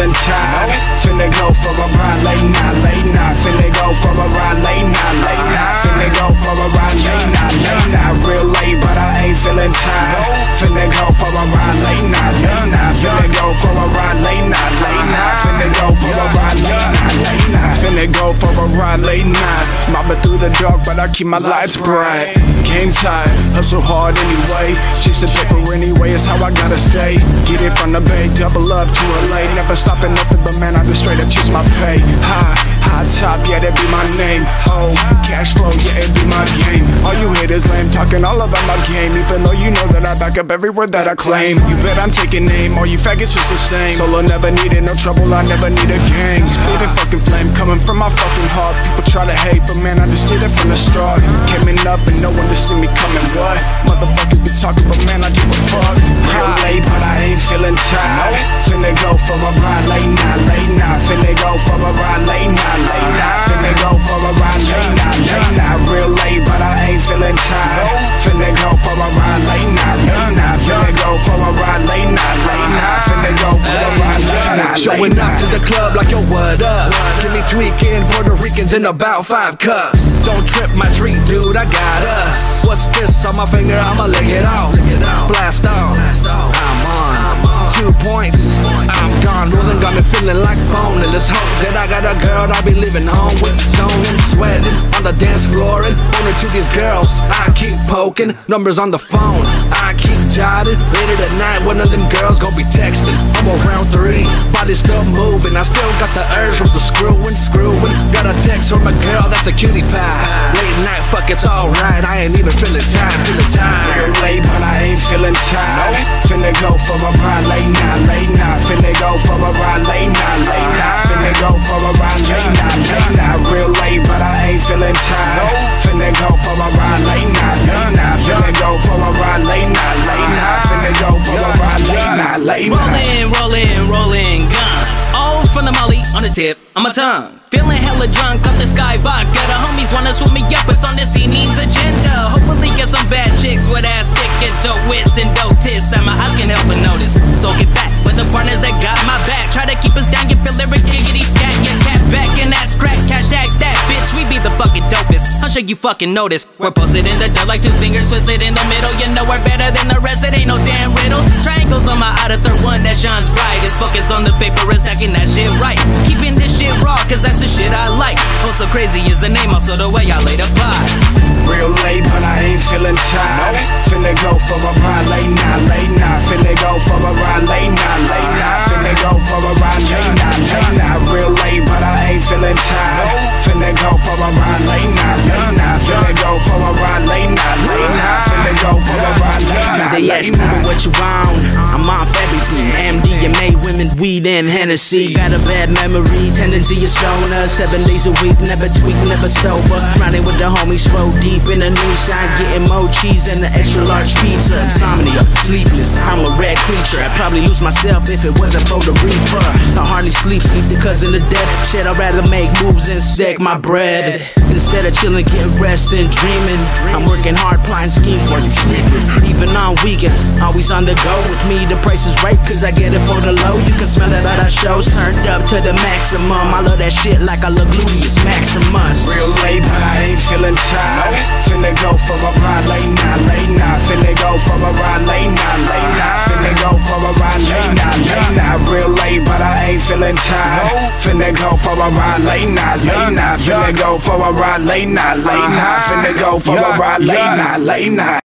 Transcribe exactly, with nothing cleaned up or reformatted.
feeling tired. Finna go for a ride late night, late night. Finna go for a ride late night, late night. Finna go for a ride late night, late night. Real late, but I ain't feeling tired. Finna go for a ride late night, late night. Finna go for a ride late night, late night. Finna go for a ride late night, late night. Finna go for a ride late night. Mobbing through the dark, but I keep my lights bright. Game tight, hustle hard anyway. Chase the paper anyway, it's how I gotta stay. Get it from the bay, double up to a lane. Never stopping nothing, but man, I just straight up chase my pay. High, high top, yeah, that be my name. Oh, cash flow, yeah, it be my game. All you haters lame, talking all about my game. Even though you know that I back up every word that I claim. You bet I'm taking aim, all you faggots just the same. Solo never needed, no trouble, I never need a gang. Spitting fucking flame, coming from my fucking heart. People try to hate, but man, I just did it from the start. Coming up and no one to see me coming, what? Motherfuckers be talking, but man, I give a fuck. Real late, but I ain't feeling tired. Finna go for a ride late night, late night. Finna go for a ride late night, late night. Finna go for a ride late night, late night. Real late, but I ain't feeling tired. Finna go for a ride late night, late night. Finna go for a ride late night, late night. Finna go for a ride late night. Showing up to the club like, yo, what up? Give me tweaking Puerto Ricans in about five cups. Don't trip my treat, dude, I got us. What's this on my finger? I'ma lick it out. Blast out, I'm on. Two points, I'm gone. Rolling got me feeling like phone. And let's hope that I got a girl I'll be living home with. Zoning, sweating, on the dance floor and only to these girls. I keep poking, numbers on the phone I keep jotting. Later tonight, one of them girls gon' be texting. I'm around three, body still moving. I still got the urge from the screwing, screwing. Got a text from a girl that's a cutie pie. Late night, fuck, it's alright. I ain't even feeling tired, feeling tired. Real late, but I ain't feeling tired. Finna go for a ride late night, late night. Finna go for a ride late night, late night. Finna go for a ride late night, late night. Real late, but I ain't feeling tired. Finna go for a ride late night, late night. Finna go for a ride late night, late night. Finna go for a ride late night, late night. Rollin', rollin', rollin', gun. All from the molly on the tip on my tongue. Feeling hella drunk off the sky vodka. The homies wanna swoop me up, it's on this evening's agenda. Hopefully get some bad chicks with ass thick and dope wits and dope tits that my eyes can help but notice. So get back with the partners that got my back. Try to keep us down, you feel every giggity scat. Get cat back and ass crack, cash that, that bitch. We be the fucking dopest, I'm sure you fucking notice. We're posted in the dirt like two fingers, twist it in the middle. You know we're better than the rest, it ain't no damn riddle. Triangles on my outer third one that shines bright. It's focus on the paper and stacking that shit right. Keeping this shit raw, cause that's the shit I like. Oh, so crazy is the name, also the way I lay the pie. Real late, but I ain't feeling tired. Finna go for a ride late night, late night. Finna go for a ride late night, late night. Finna go for a ride late night, late night. Real late, but I ain't feeling tired. Finna go for a ride late night, late night. Finna go for a ride late night, late night. Finna go for a ride late night. They ask me what you want, I'm off everything. M D M A, women, weed, and Hennessy. Got a bad memory, tendency is shown. Seven days a week, never tweak, never sober. Riding with the homies, roll deep in the Nissan. Getting more cheese and an extra large pizza. Insomnia, sleepless, I'm a red creature. I'd probably lose myself if it wasn't for the reaper. I hardly sleep, sleep because of the death. Shit, I'd rather make moves and stack my bread instead of chilling, getting rest and dreaming. I'm working hard, plotting schemes while you sleeping. Even on weekends, always on the go. With me, the price is right, cause I get it for the low. You can smell it at our shows, turned up to the maximum. I love that shit like I look Lulius Maximus. Real late, but I ain't feeling tired. Finna go for a ride late night, late night. Finna go for a ride late night, late night. Finna go for a ride late night, late night. Real late, but I ain't feeling tired. Finna go for a ride late night, late night. Finna go for a ride late night, late night. Finna go for a ride late night, late night.